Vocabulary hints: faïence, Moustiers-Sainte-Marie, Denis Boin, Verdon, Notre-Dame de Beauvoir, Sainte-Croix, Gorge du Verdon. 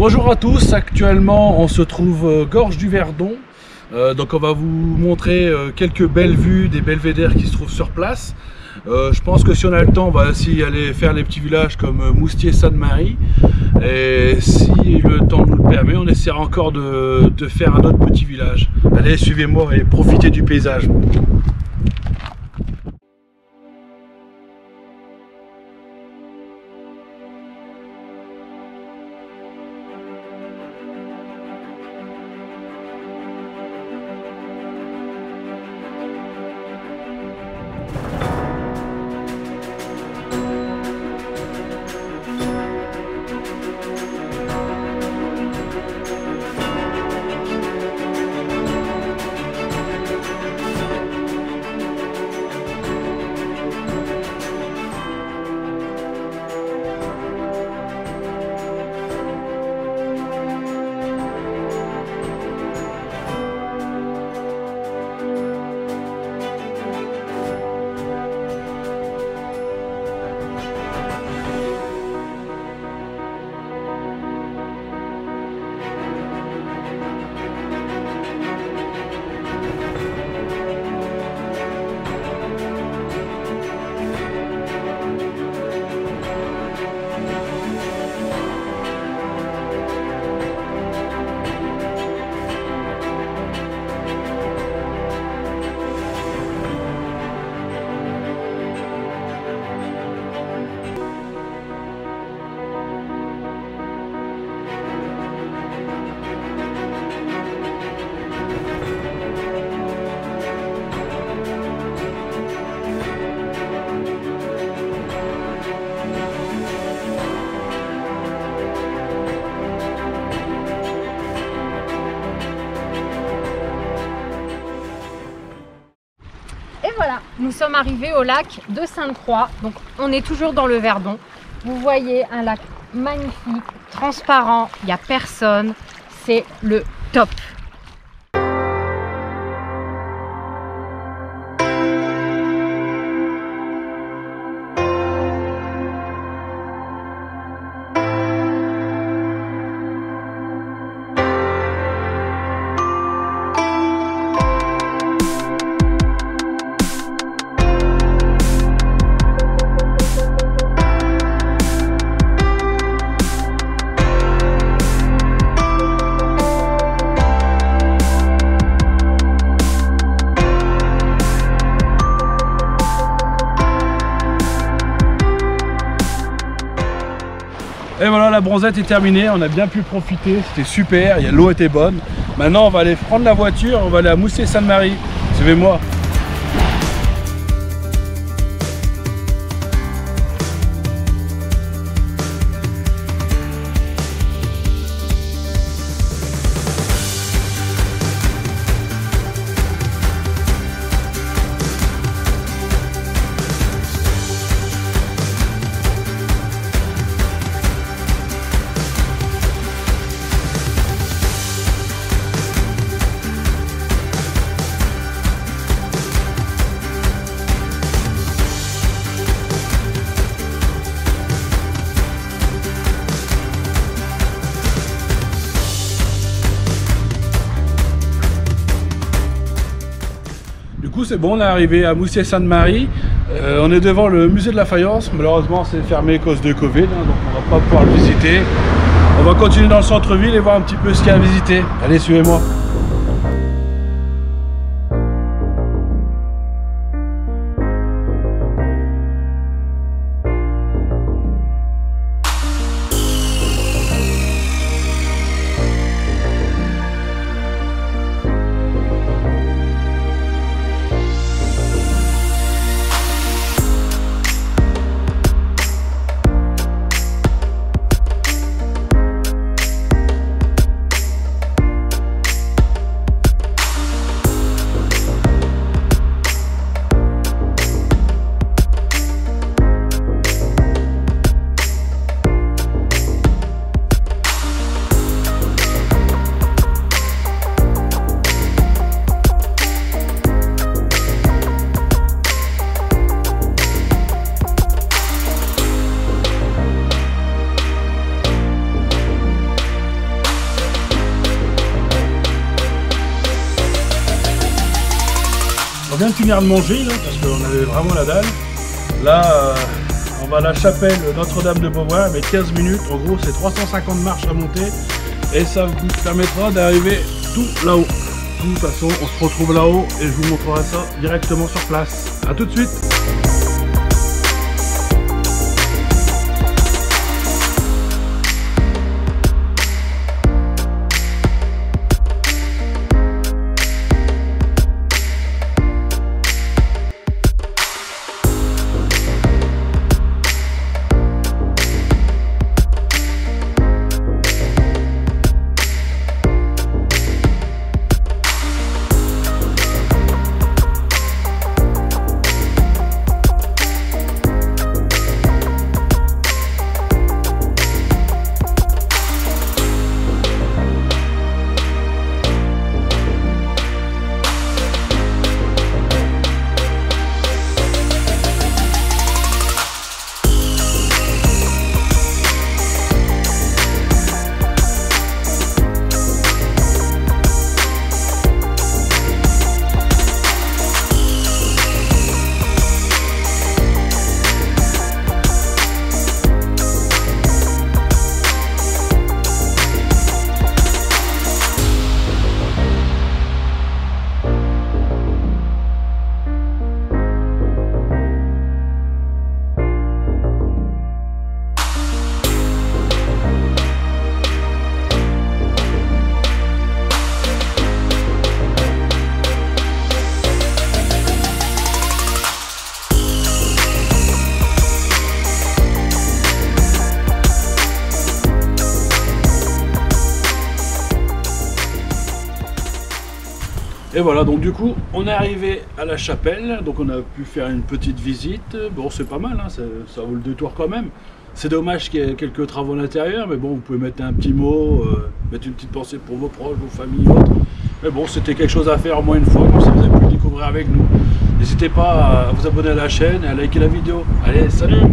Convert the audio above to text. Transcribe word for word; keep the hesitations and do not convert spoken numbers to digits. Bonjour à tous, actuellement on se trouve Gorge du Verdon, euh, donc on va vous montrer euh, quelques belles vues des belvédères qui se trouvent sur place. Euh, je pense que si on a le temps, on va aussi aller faire les petits villages comme euh, Moustiers-Sainte-Marie, et si le temps nous le permet, on essaiera encore de, de faire un autre petit village. Allez, suivez-moi et profitez du paysage. Voilà, nous sommes arrivés au lac de Sainte-Croix, donc on est toujours dans le Verdon. Vous voyez un lac magnifique, transparent, il n'y a personne, c'est le top. Et voilà, la bronzette est terminée, on a bien pu profiter, c'était super, l'eau était bonne. Maintenant, on va aller prendre la voiture, on va aller à Moustiers-Sainte-Marie. Suivez-moi. C'est bon, on est arrivé à Moustiers-Sainte-Marie, euh, on est devant le musée de la faïence, malheureusement c'est fermé à cause de Covid, hein, donc on ne va pas pouvoir le visiter. On va continuer dans le centre-ville et voir un petit peu ce qu'il y a à visiter. Allez, suivez-moi. bien le finir de manger là, parce qu'on avait vraiment la dalle. Là, euh, on va à la chapelle Notre-Dame de Beauvoir, mais quinze minutes, en gros c'est trois cent cinquante marches à monter et ça vous permettra d'arriver tout là-haut. De toute façon, on se retrouve là-haut et je vous montrerai ça directement sur place. A tout de suite! Et voilà, donc du coup on est arrivé à la chapelle, donc on a pu faire une petite visite. Bon, c'est pas mal, hein, ça, ça vaut le détour quand même. C'est dommage qu'il y ait quelques travaux à l'intérieur, mais bon, vous pouvez mettre un petit mot, euh, mettre une petite pensée pour vos proches, vos familles, autres. Mais bon, c'était quelque chose à faire au moins une fois, comme ça vous avez pu le découvrir avec nous. N'hésitez pas à vous abonner à la chaîne et à liker la vidéo. Allez, salut!